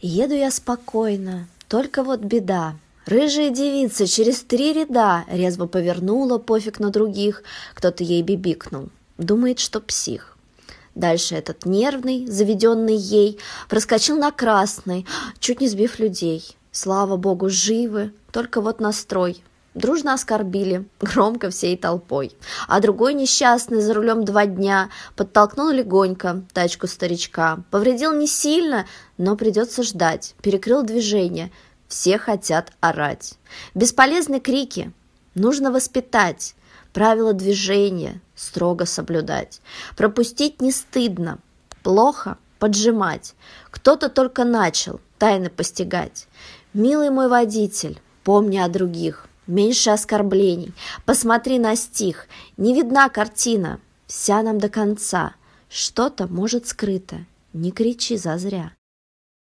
Еду я спокойно, только вот беда. Рыжая девица через 3 ряда резво повернула, пофиг на других, кто-то ей бибикнул. Думает, что псих. Дальше этот нервный, заведенный ей, проскочил на красный, чуть не сбив людей. Слава богу, живы, только вот настрой. Дружно оскорбили, громко всей толпой. А другой несчастный за рулем 2 дня подтолкнул легонько тачку старичка. Повредил не сильно, но придется ждать. Перекрыл движение. Все хотят орать. Бесполезны крики. Нужно воспитать. Правила движения строго соблюдать. Пропустить не стыдно. Плохо поджимать. Кто-то только начал тайны постигать. Милый мой водитель, помни о других. Меньше оскорблений. Посмотри на стих. Не видна картина. Вся нам до конца. Что-то, может, скрыто. Не кричи зазря.